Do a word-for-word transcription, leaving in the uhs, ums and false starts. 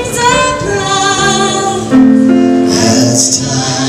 As time